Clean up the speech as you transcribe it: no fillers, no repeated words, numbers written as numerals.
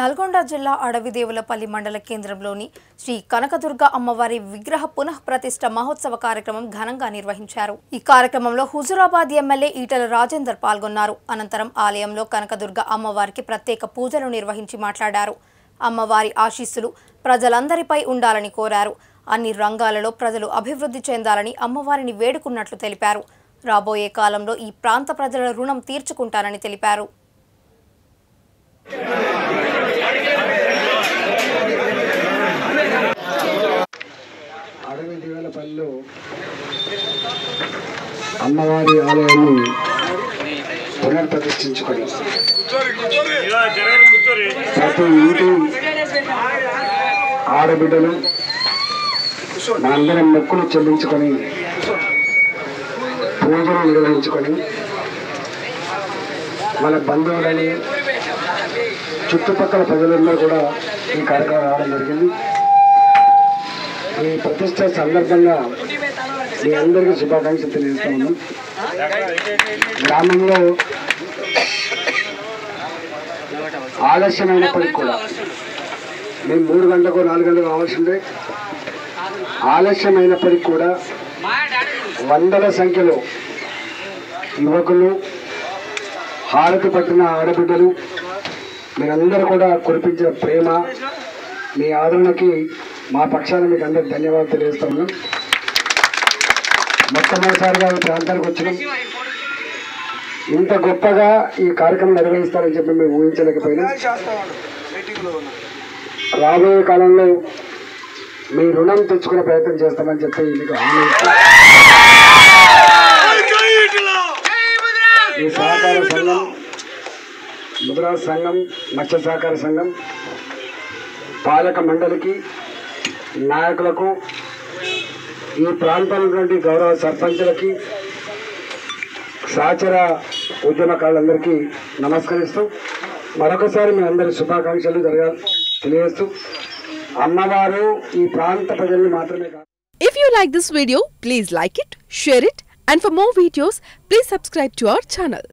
నల్గొండ జిల్లా అడవిదేవులపల్లి మండల కేంద్రంలోని శ్రీ కనకదుర్గ అమ్మవారి విగ్రహ పునః ప్రతిష్ఠ మహోత్సవ కార్యక్రమం ఘనంగా నిర్వహించారు। ఈ కార్యక్రమంలో హుజూరాబాద్ ఎమ్మెల్యే ఈటల రాజేందర్ పాల్గొన్నారు। అనంతరం ఆలయంలో కనకదుర్గ అమ్మవారికి ప్రత్యేక పూజలు నిర్వహించి మాట్లాడారు। అమ్మవారి ఆశీస్సులు ప్రజలందరిపై ఉండాలని కోరారు। అన్ని రంగాలలో ప్రజలు అభివృద్ధి చెందాలని అమ్మవారిని వేడుకున్నట్లు తెలిపారు। రాబోయే కాలంలో ఈ ప్రాంత ప్రజల రుణం తీర్చుకుంటానని తెలిపారు। అడవిదేవులపల్లిలో అమ్మవారి ఆలయాన్ని పునర్ప్రతిష్ఠించుకొని ప్రతి ఇంటి ఆడబిడ్డలు అందరం మొక్కులు చెల్లించుకొని పూజలు నిర్వహించుకొని మన బంధువులని చుట్టుపక్కల ప్రజలందరూ కూడా ఈ కార్యక్రమం రావడం జరిగింది। ఈ ప్రతిష్ట సందర్భంగా మీ అందరికీ శుభాకాంక్షలు తెలియజేస్తున్నాను। గ్రామంలో ఆలస్యమైనప్పటికీ కూడా మేము 3 గంటలకు 4 గంటలకు కావాల్సిందే, ఆలస్యమైనప్పటికీ కూడా వందల సంఖ్యలో యువకులు, హారతి పట్టిన ఆడబిడ్డలు మీరందరూ కూడా కురిపించిన ప్రేమ, మీ ఆదరణకి మా పక్షాన మీకు అందరూ ధన్యవాదాలు తెలియజేస్తున్నాం। మొట్టమొదటిసారిగా ఈ ప్రాంతానికి వచ్చినాం, ఇంత గొప్పగా ఈ కార్యక్రమం నిర్వహిస్తారని చెప్పి మేము ఊహించలేకపోయినా, రాబోయే కాలంలో మీ రుణం తెచ్చుకునే ప్రయత్నం చేస్తామని చెప్పి మీకు హామీ ఇస్తాం। ఈ సహకార సంఘం, ముద్రా సంఘం, మత్స్య సహకార సంఘం పాలక మండలికి, నాయకులకు, ఈ ప్రాంతంలోని గౌరవ సర్పంచులకి, సహచర ఉద్యమకారులందరికీ నమస్కరిస్తూ మరొకసారి మీ అందరి శుభాకాంక్షలు తెలియజేస్తూ అమ్మవారు ఈ ప్రాంత ప్రజల్ని మాత్రమే కాదు। If you like this video please like it, share it, and for more videos please subscribe to our channel.